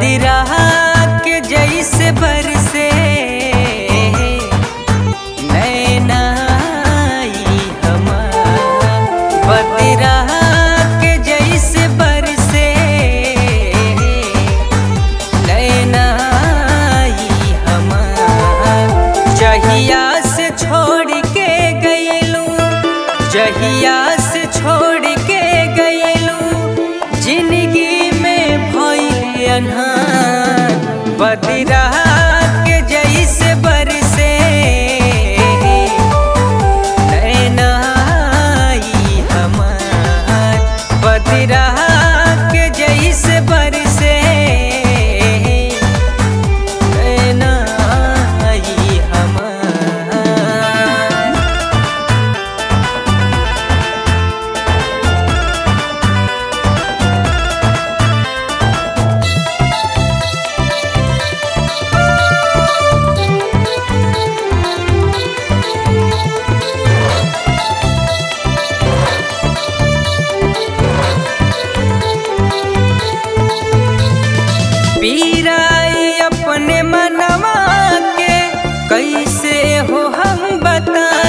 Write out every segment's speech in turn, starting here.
बदरा के जैसे बरसे नैना आई हमार, बदरा के जैसे बरसे नैना आई हमार। जहिया से छोड़ के गयलू, जहिया से छोड़ के गयलू, जिंदगी में भइल अन्हार, बदरा के जैसे बरसे नैना आई हमार, बदरा के जैसे बरसे नैना आई हमार। पीराई अपने मनवा के कैसे हो हम बताई,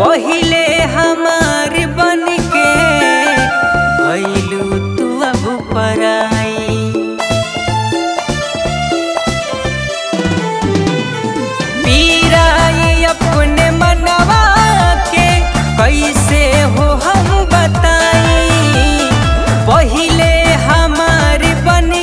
पहले हमार बन के भइलू तू अब पराई। पीराई अपने मनवा के कैसे हो हम बताई, पहले हमार बन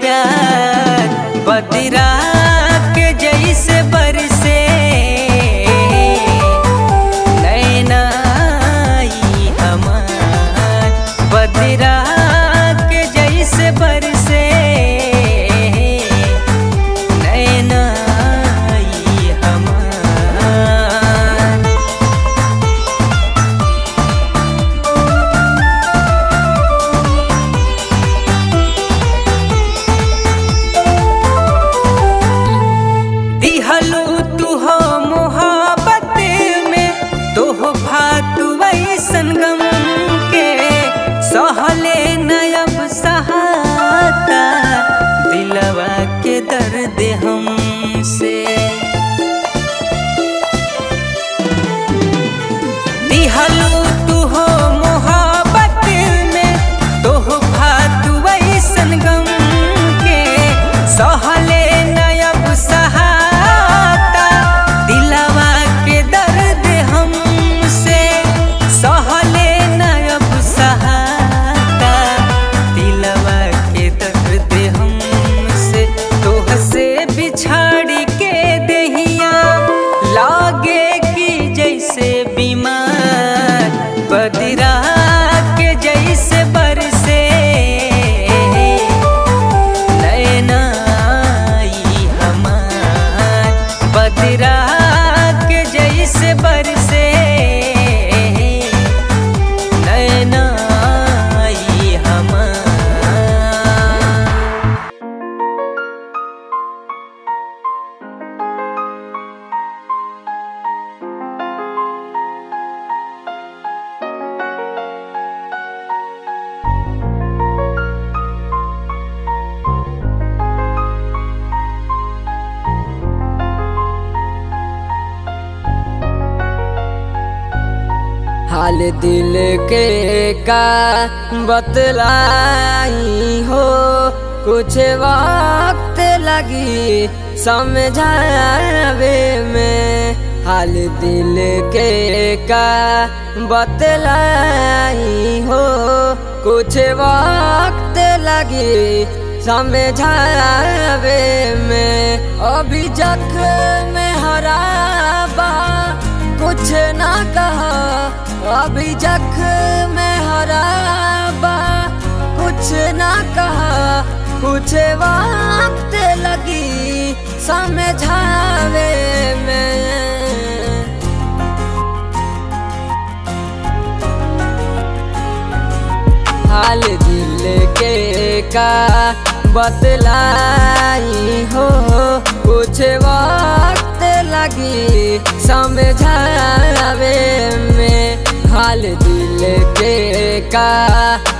प्यार, बदरा के जैसे बरसे नैना आई हमार, बदरा के जैसे बरसे नैना आई हमार। संगम के सहले नयब सहाता, दिलवा के दर्द हमसे, दिहलू तू हो मोहब्बत में तो भात वही संगम के, सहले नयब सहाता, दिलवा के दर्द हमसे, सहले नयब सहाता, दिलवा के दर्द हमसे। तोह से बिछाड़ के दहिया लागे की जैसे बीमार, बदरा के जैसे बरसे नैना आई हमार, बदरा के जैसे बरसे हाल दिल के का बतलाई हो, कुछ वक्त लगी समझावे में। हाल दिल के का बतलाई हो, कुछ वक्त लगी समझावे में। अभी जख्म में हरा बा कुछ ना कहा, अभी जख्म में हरा बा कुछ ना कहा, कुछ वक्त लगी समझावे में। का बतलाई हो, कुछ वक्त लगी समझावे में, हाल दिल के का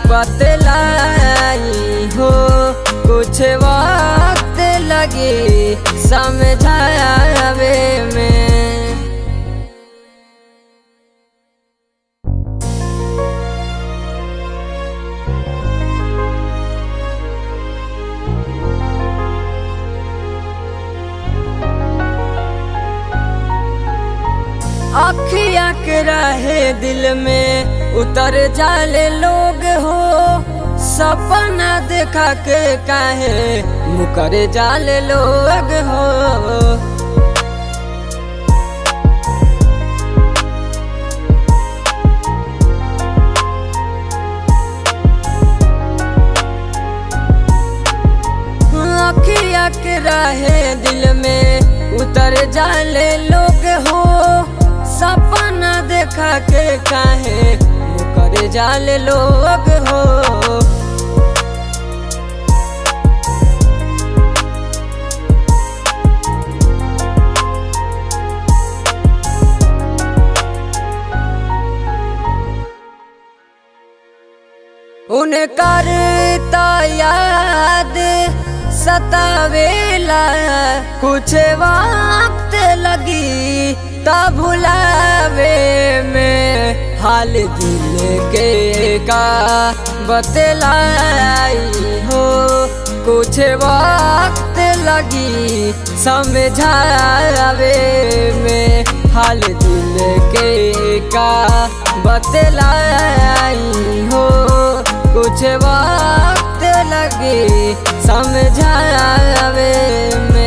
बतलाई हो, कुछ वक्त लगी समझावे में। अखिया के रहे दिल में उतर जाले लोग हो, सपना देखा के काहे मुकर जाले लोग हो। अखिया के रहे दिल में उतर जाले लोग हो, सपना देखा के काहे मुकर जाले लोग हो। उन्हें करता याद सतावेला, कुछ वक्त लगी तब भुलावे में, हाल दिल के का बतलाई हो, कुछ वक्त लगी समझावे में, हाल दिल के का बतलाई हो, कुछ वक्त लगी समझावे में।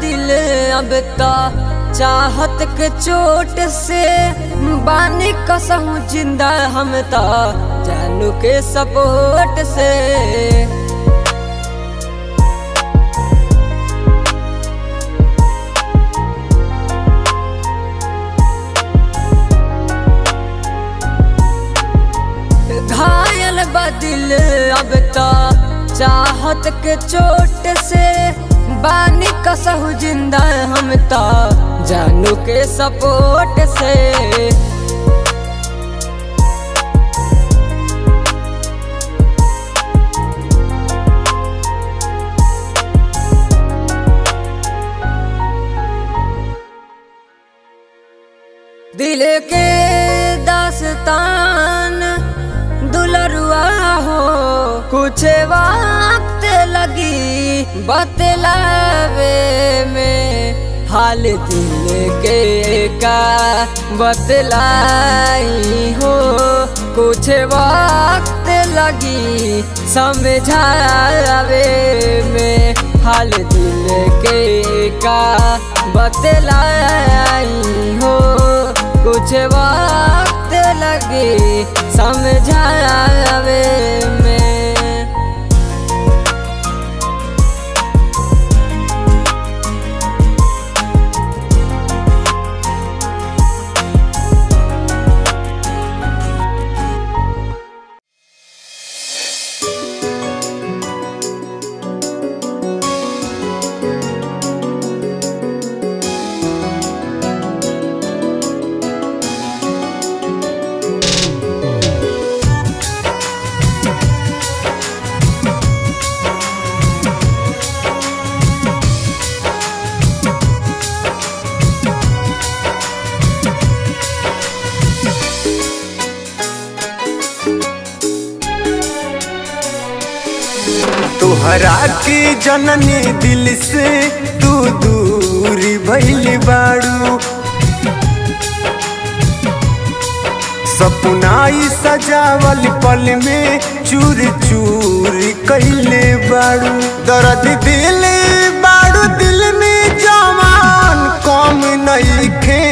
दिल अब तो चाहत के चोट से बानी कसहूं जिंदा हम तो जानू के सपोर्ट से। घायल बा दिल अब तो चाहत के चोट से बानी कसहु जिंदा हम तो जानू के सपोर्ट से। दिल के दास्तान दुलरुआ हो, कुछ वक्त लगी बतलावे में, हाल दिल के का बतलाई हो, कुछ वक्त लगी समझावे में, हाल दिल के का बतलाई हो, कुछ वक्त लगी समझावे में। तोहरा के जननी दिल से तू दूरी भइल बाड़ू, सपना ई सजावल पल में चूर चूर कइले बाड़ू, दर्द दिल बाड़ू दिल में जवान कम नहीं खे,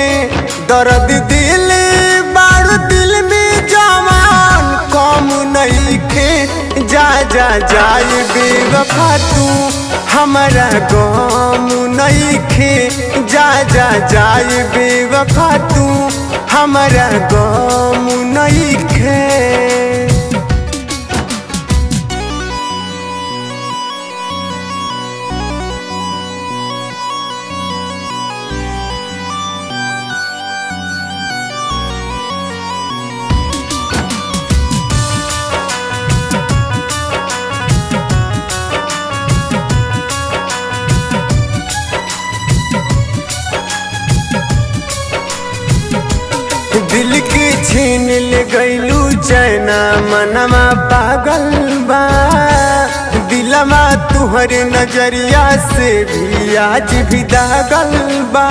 दर्द दिल बाड़ू दिल में जवान कम नहीं खे, जा जा जाई बेवफा तू हमारा गम नइखे, जा जा जाई बेवफा तू हमारा गम नइखे। दिल के छीन ले गईलू चैना, मनवा पागल बा, दिलवा तुहरे नजरिया से भी आज भी दागल बा।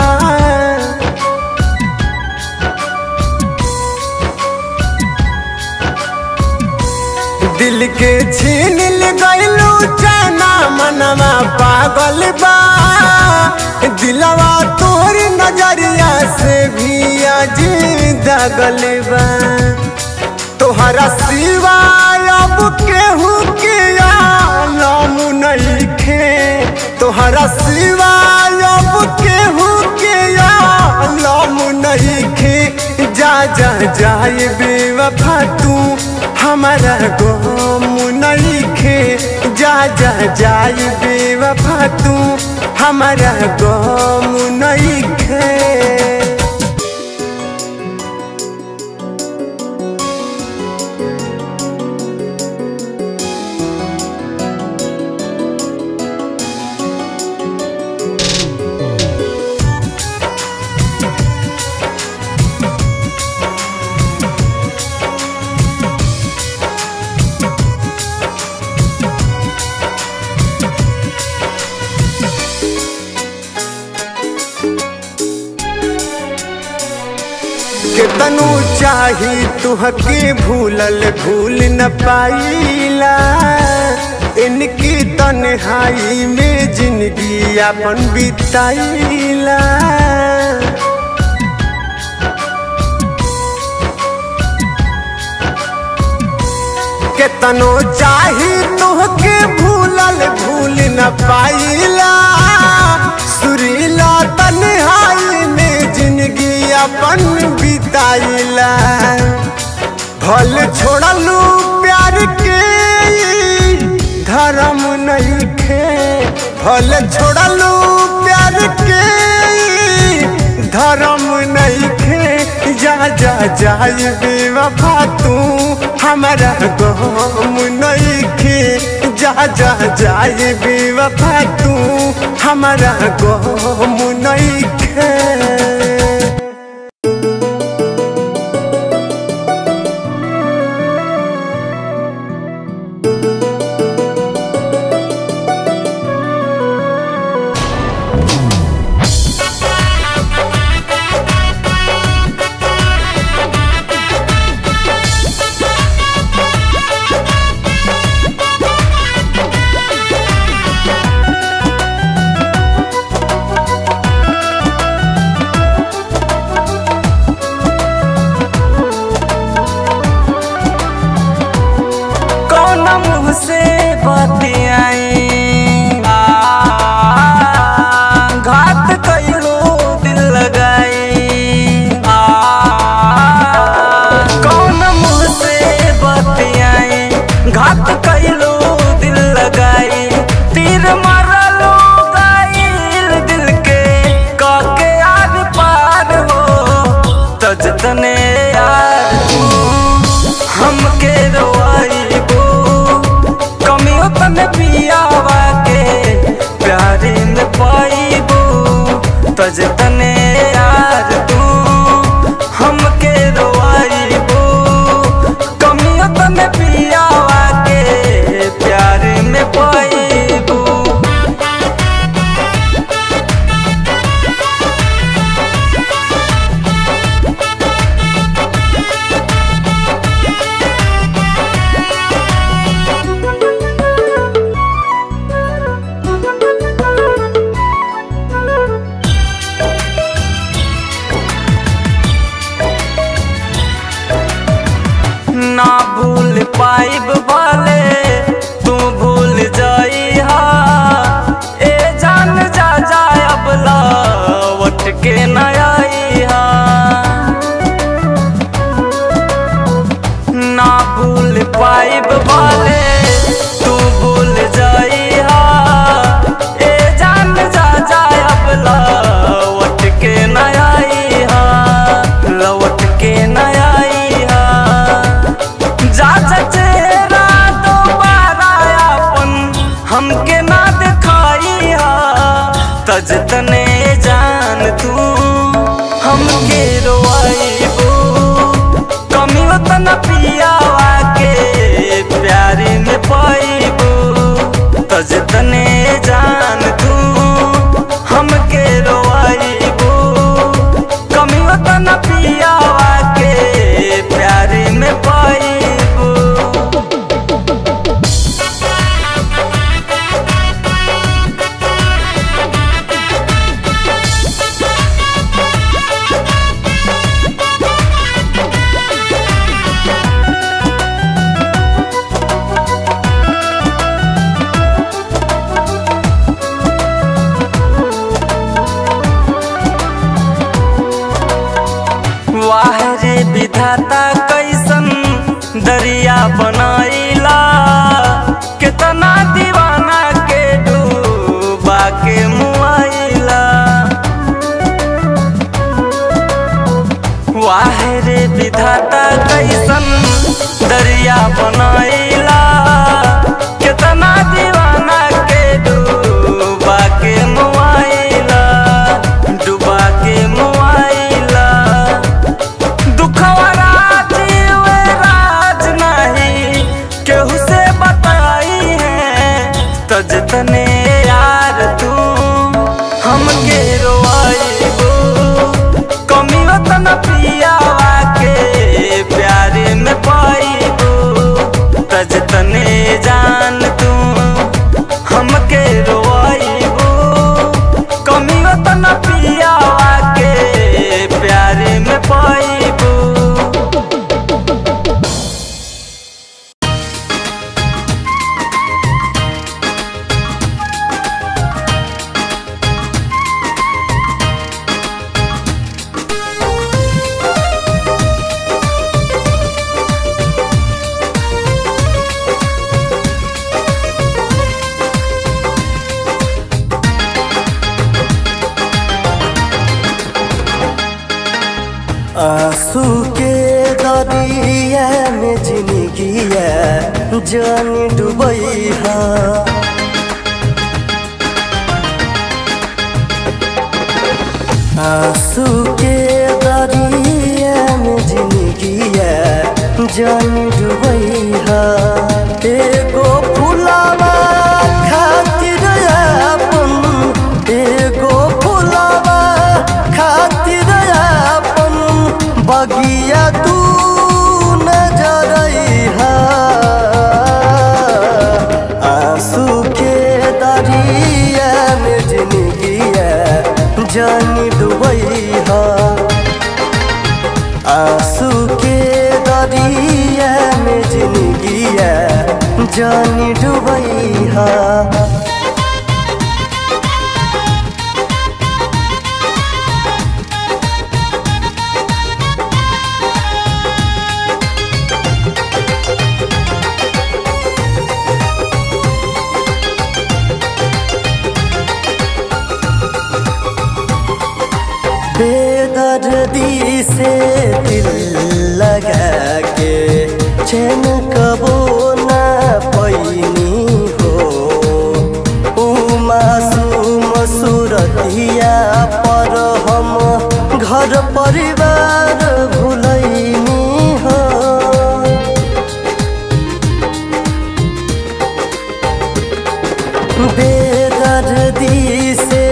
दिल के छीन ले गईलू चैना, मनवा पागल बा, दिलवा तुहरे नजरिया से भी आज गलबा। तोहरा सिवाय अब केहू के नाम नइखे, तोहरा सिवाय अब केहू के नाम नइखे। जा जा जाए बेवफा तू हमारा गम नइखे, जा जा जाए बेवफा तू हमारा गम नइखे। केतनु चाही तुहके भूलल भूल न पाईला, इनकी तन्हाई में जिंदगी अपन बिताईला। केतनु चाही तुहके भूलल भूल न पाईला, सुरीला तन्हाई में जिंदगी अपन बिताईला। भल छोड़लू प्यार के धर्म नइखे, भल छोड़लू प्यार के धर्म नइखे। जा जा जाए बेवफा तू हमारा गम नइखे, जा जा जाए बेवफा तू हमारा गम नइखे। जान डुबैया आंसू के दरिया में जिंदगी जान डुबैया एगो फुलावा खातिर अपन एगो फुलावा खातिर अपन बगिया तू जानी डुबैया आंसू के दरिया में जिंदगी जानी डुबैया बेदर्दी से दिल लगा के चैन कबो न पैनी हो मासूम सूरतिया पर हम घर परिवार भुलैनी हो बेदर्दी से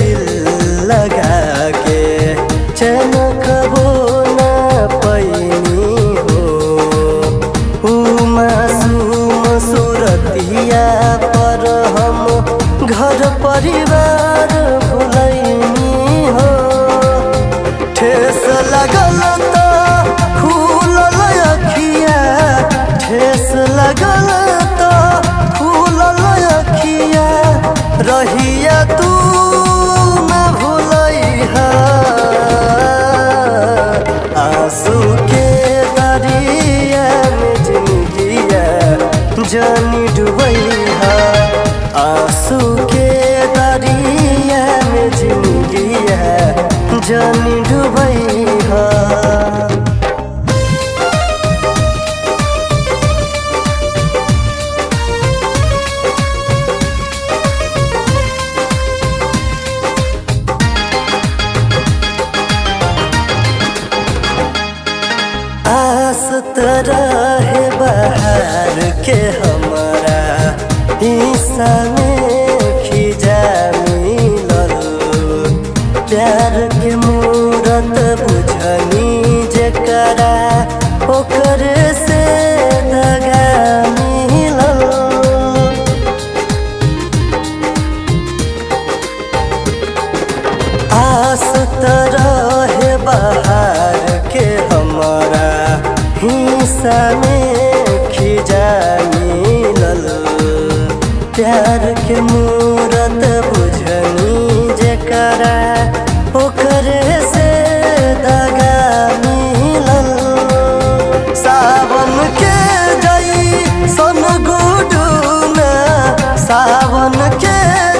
दिल लगा के चैन कबो न पैनी हो मासूम सूरतिया पर हम घर परिवार भुलैनी हो ठेस लगल तो खुलल अखिया ठेस लगल तो खुलल अखिया रहिया तू न भुलैहा आंसू के दरिया में जिंदगी जानी डुबैया आंसू के दरिया में जिंदगी जानी डुबैया रहे बाहर के हमारा हिस्सा में खिजा मिलल प्यार के मूरत बुझनी जकरा ओकर से दगा मिलल आस रहे बाहर के हमारा हिस्सा में खिजा मिलल प्यार के मूरत बुझनी जकरा ओकर से दगा मिलल सावन के जई सन गुडुना सावन के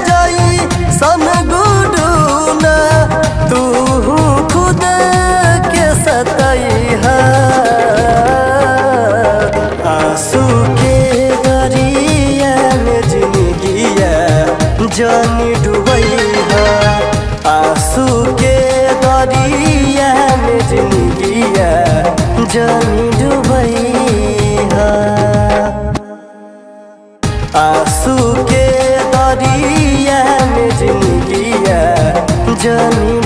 जई सन गुडुना तू खुद के सतैहा आंसू के दरिया में जिंदगी जानी डुबैया आंसू के दरिया में जिंदगी जानी डुबैया आंसू के दरिया में जिंदगी जानी